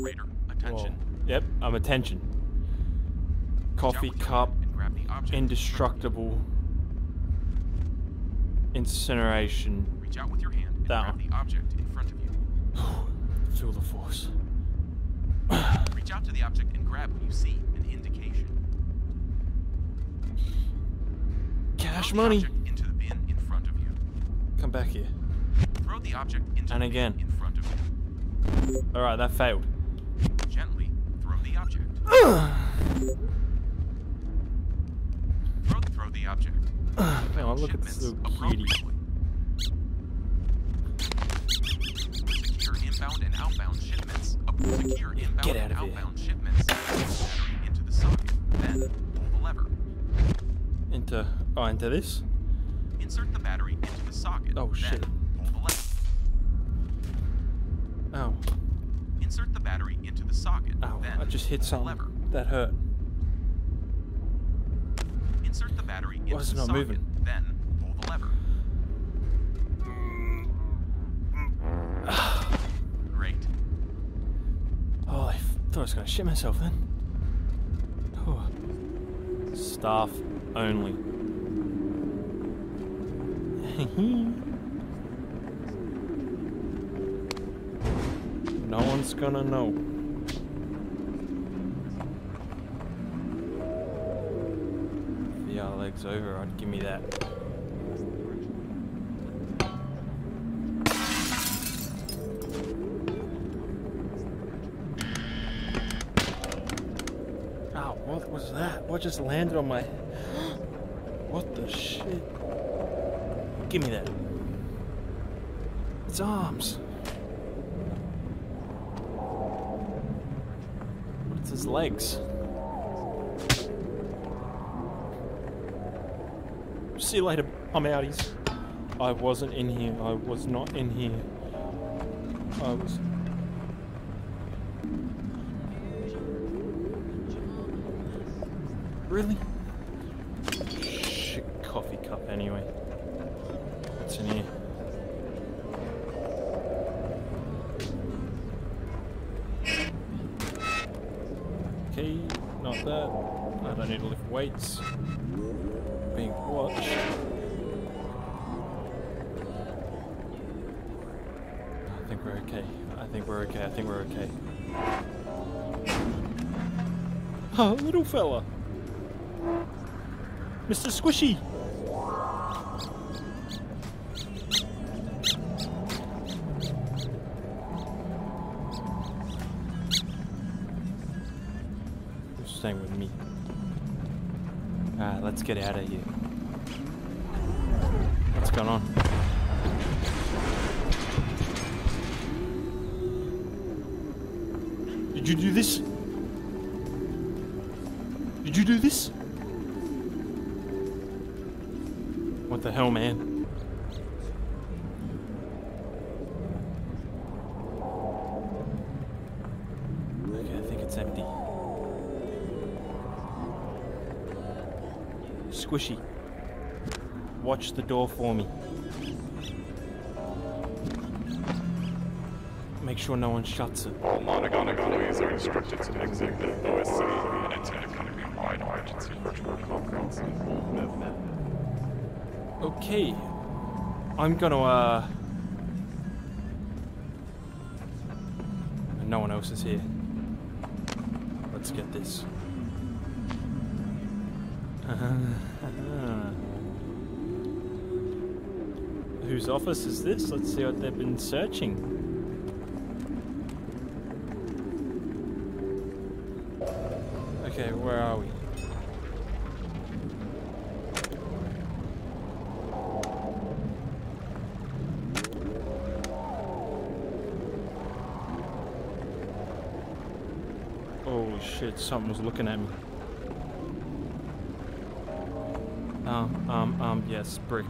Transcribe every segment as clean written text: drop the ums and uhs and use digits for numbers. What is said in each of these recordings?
Operator, attention. Whoa. Yep, I'm attention. Coffee cup, indestructible, incineration. Reach out with your hand and grab the object in front of you. Feel the force. Reach out to the object and grab what you see, an indication. Cash money. Into the bin in front of you. Come back here. Throw the object into and the again. Bin in front of you. All right, that failed. Gently throw the object. Throw the object. Hang on, look at this little kitty. Secure inbound and outbound shipments. Secure inbound and outbound shipments. Into the socket. Then pull the lever. Into this. Insert the battery into the socket. Oh shit. Then pull the lever. Ow. Insert the battery into the socket. Ow. Then I just hit something. That hurt. Insert the battery into the socket. Moving? Then pull the lever. Great. Oh, I thought I was gonna shit myself then. Oh. Staff only. No one's gonna know. If the legs over, I'd give me that. Ow, what was that? What just landed on my... What the shit? Give me that. It's arms. What's his legs? See you later, I'm outies. I wasn't in here. I was not in here. I was... Really? Shit, coffee cup anyway. What's in here? Okay, not that. I don't need to lift weights. Being watched. I think we're okay. I think we're okay. I think we're okay. Oh, little fella. Mr. Squishy. Staying with me. Alright, let's get out of here. What's going on? Did you do this? Did you do this? What the hell, man? Okay, I think it's empty. Squishy, watch the door for me. Make sure no one shuts it. All non-gun employees are instructed to exit the OSC and enter the company-wide emergency virtual conference. Okay, I'm gonna. No one else is here. Let's get this. Whose office is this? Let's see what they've been searching. Okay, where are we? Oh shit, something was looking at me. Yes, brick.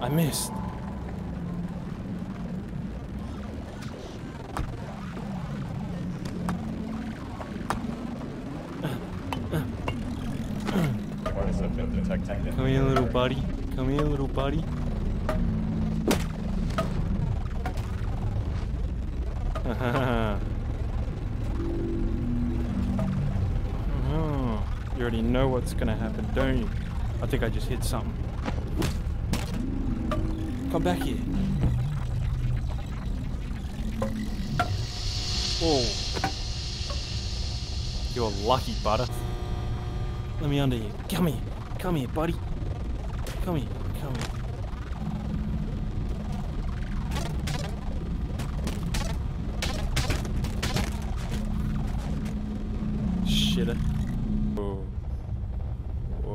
I missed. Come here, little buddy. Come here, little buddy. Oh, you already know what's gonna happen, don't you? I think I just hit something. Come back here. Oh. You're lucky, butter. Let me under you. Come here. Come here, buddy. Come here. Come here. Shitter. Whoa. Whoa.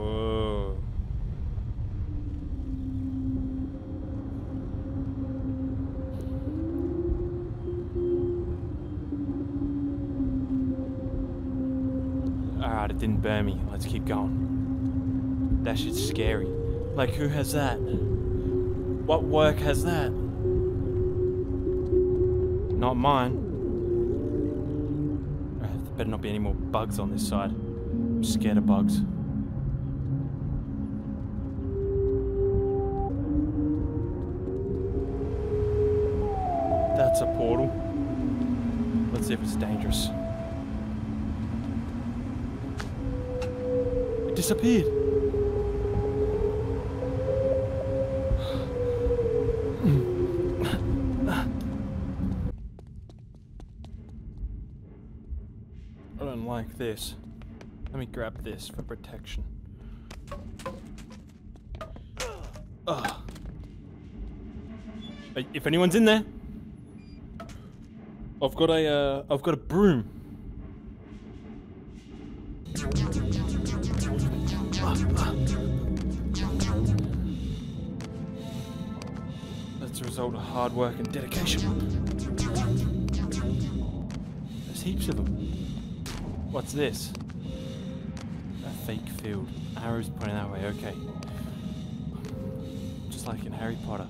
Alright, it didn't burn me. Let's keep going. That shit's scary. Like, who has that? What work has that? Not mine. Right, there better not be any more bugs on this side. I'm scared of bugs. That's a portal. Let's see if it's dangerous. It disappeared. This. Let me grab this for protection. Ugh. If anyone's in there, I've got a broom. That's a result of hard work and dedication. There's heaps of them. What's this? A fake field. Arrows pointing that way, okay. Just like in Harry Potter.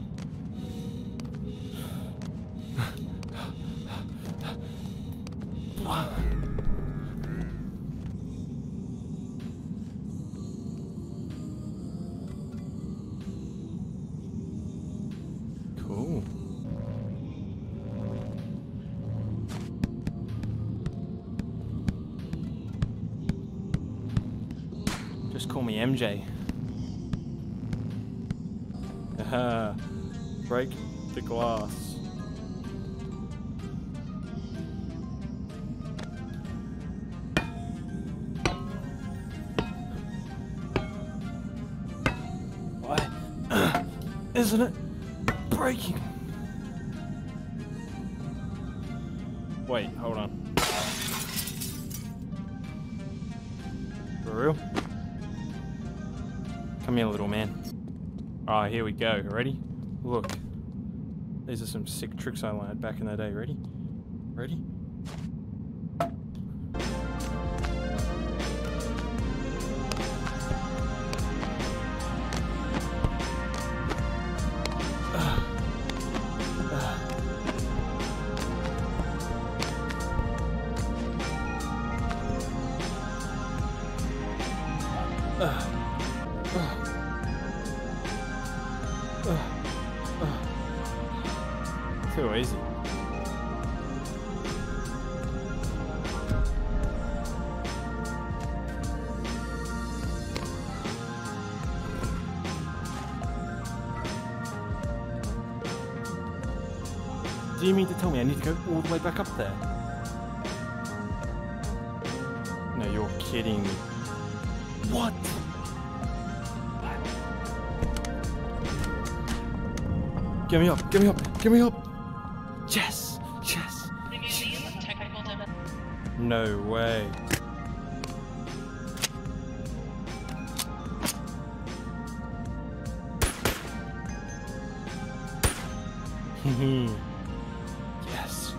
Cool. Just call me MJ. Haha. Break the glass. Why isn't it breaking? Wait, hold on. For real? Come here, little man. Alright, here we go. Ready? Look. These are some sick tricks I learned back in the day. Ready? Ready? Too easy. Do you mean to tell me I need to go all the way back up there? No, you're kidding me. What? Get me up, get me up, get me up! Yes! Yes! The Museum of Technical Dimensions. No way. Yes.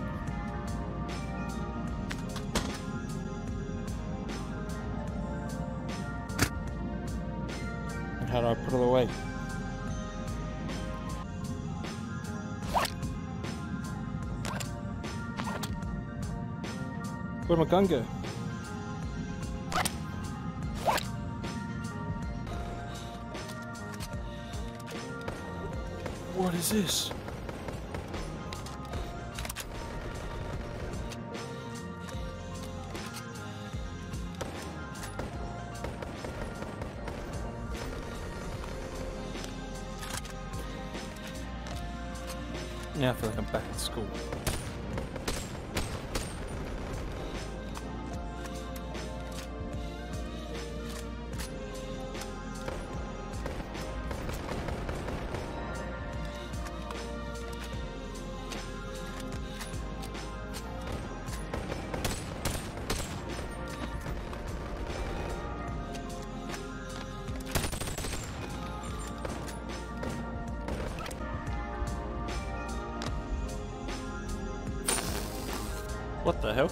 And how do I put it away? Where'd my gun go? What is this? Now I feel like I'm back at school. What the hell?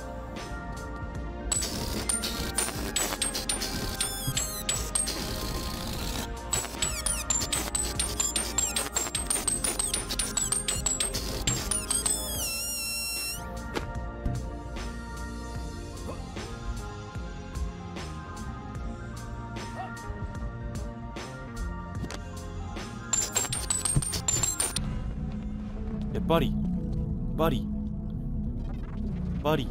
Hey, buddy. Buddy. Buddy.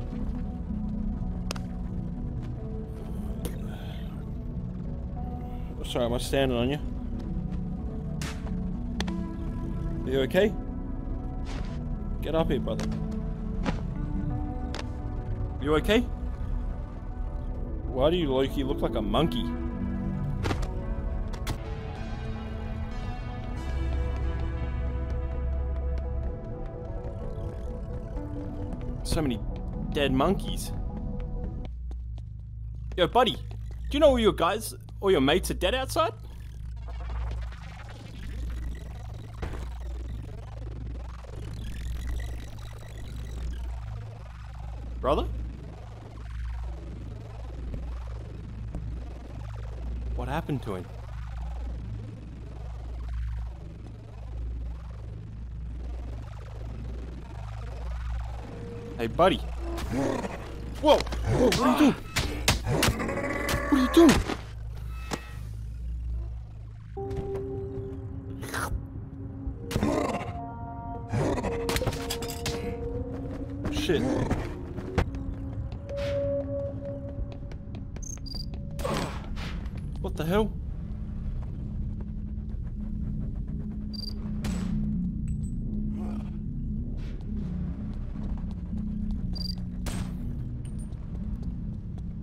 Sorry, am I standing on you? Are you okay? Get up here, brother. You okay? Why do you, Loki, look like a monkey? So many dead monkeys. Yo, buddy, do you know all your guys, all your mates are dead outside? Brother? What happened to him? Hey, buddy. Whoa! Whoa, what are you doing? What are you doing? Shit. What the hell?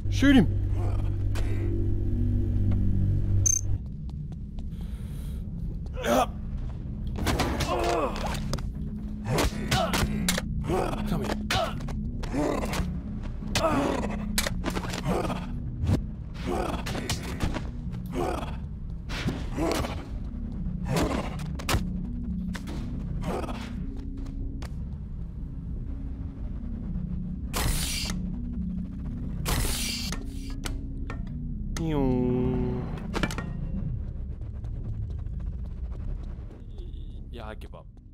Shoot him! Come here. Yeah, I give up.